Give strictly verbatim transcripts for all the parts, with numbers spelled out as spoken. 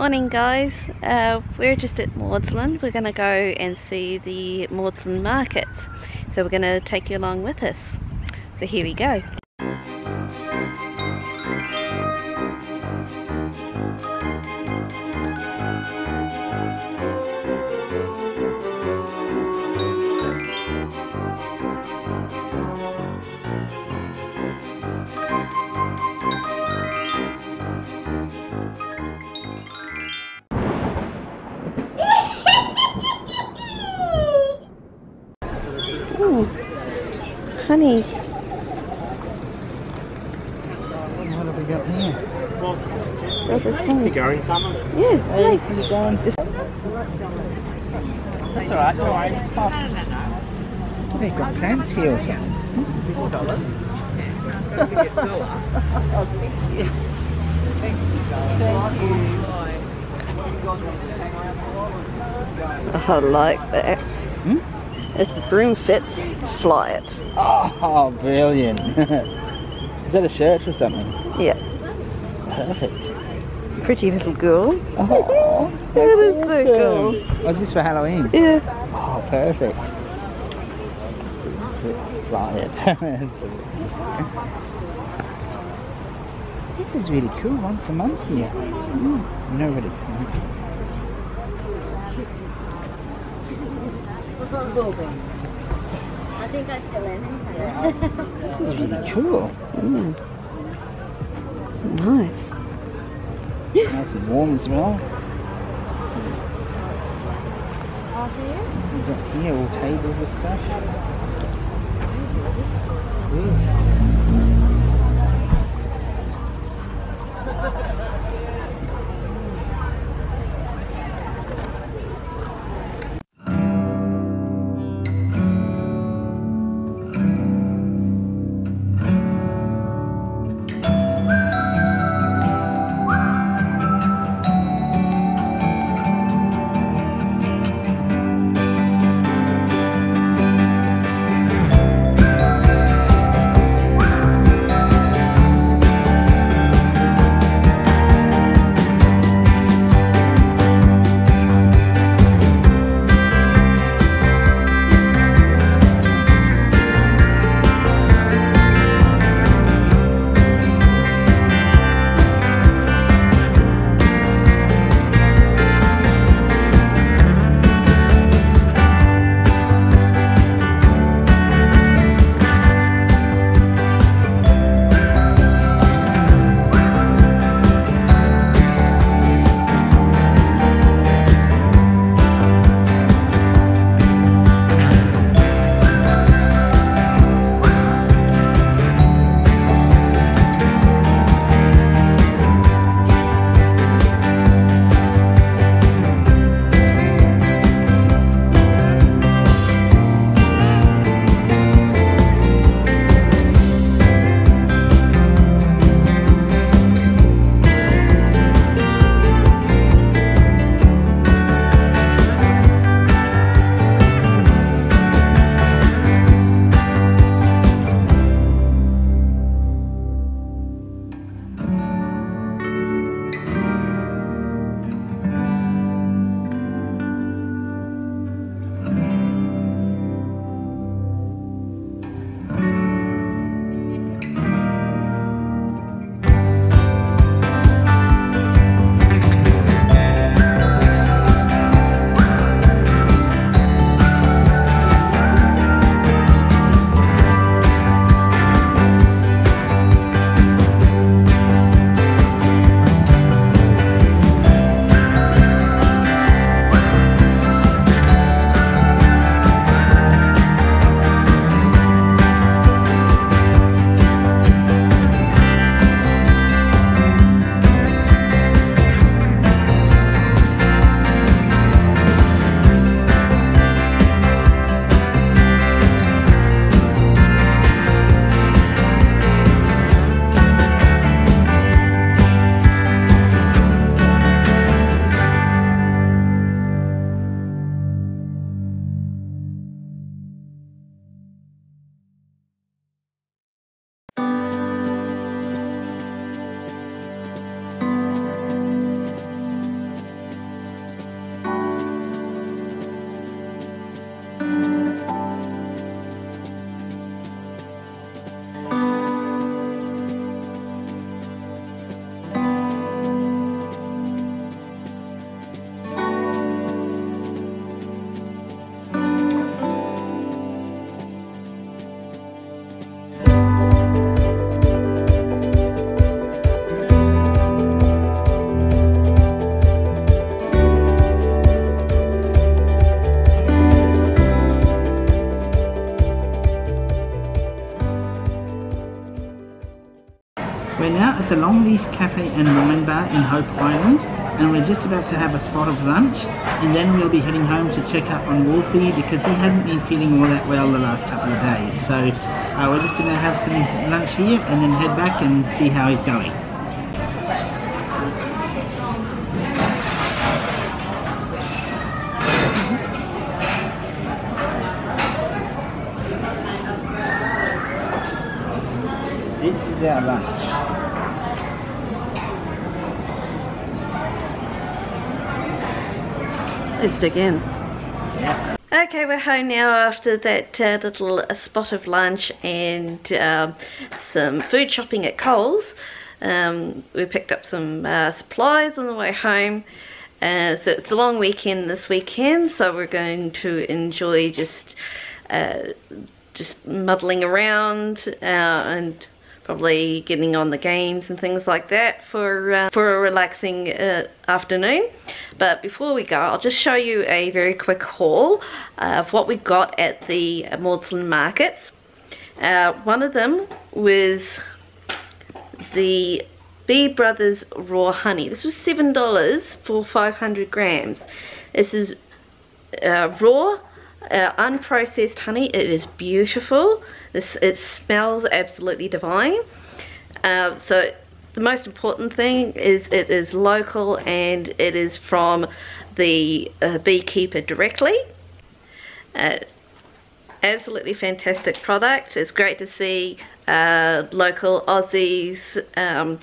Morning guys, uh, we're just at Maudsland. We're going to go and see the Maudsland Markets, so we're going to take you along with us. So here we go. Ooh, honey. What have we got here? Oh, this honey. Are you going? Yeah, hey. Hey. Are you going? That's alright, don't worry. It's pop. They've got plants here or something. Four dollars. I like that. Hmm? If the broom fits, fly it. Oh, oh brilliant. Is that a shirt or something? Yeah. Perfect. Pretty little girl. Oh, that is awesome. So cool. Was oh, this for Halloween? Yeah. Oh, perfect. Let's fly it. Absolutely. This is really cool, once a month here. Mm. Nobody can. I think I still am inside. Really cool. Mm. Nice. Nice and warm as well. After you? We've got here all tables and stuff. Sweet. Longleaf Cafe and Rumen Bar in Hope Island, and we're just about to have a spot of lunch, and then we'll be heading home to check up on Wolfie because he hasn't been feeling all that well the last couple of days. So uh, we're just going to have some lunch here and then head back and see how he's going. This is our lunch. Let's dig in. Yeah. Okay, we're home now after that uh, little uh, spot of lunch and um, some food shopping at Coles. Um, we picked up some uh, supplies on the way home. Uh, so it's a long weekend this weekend, so we're going to enjoy just uh, just muddling around uh, and probably getting on the games and things like that for uh, for a relaxing uh, afternoon. But before we go, I'll just show you a very quick haul uh, of what we got at the Maudsland Markets. Uh, one of them was the Bee Brothers raw honey. This was seven dollars for five hundred grams. This is uh, raw Uh, unprocessed honey. It is beautiful. This it smells absolutely divine. Uh, so the most important thing is it is local and it is from the uh, beekeeper directly. Uh, absolutely fantastic product. It's great to see uh, local Aussies um,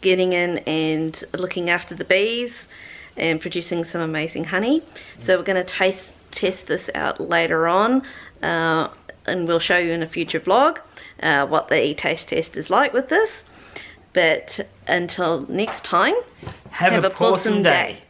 getting in and looking after the bees and producing some amazing honey. So we're going to taste test this out later on uh, and we'll show you in a future vlog uh, what the taste test is like with this. But until next time, have, have a, a awesome day, day.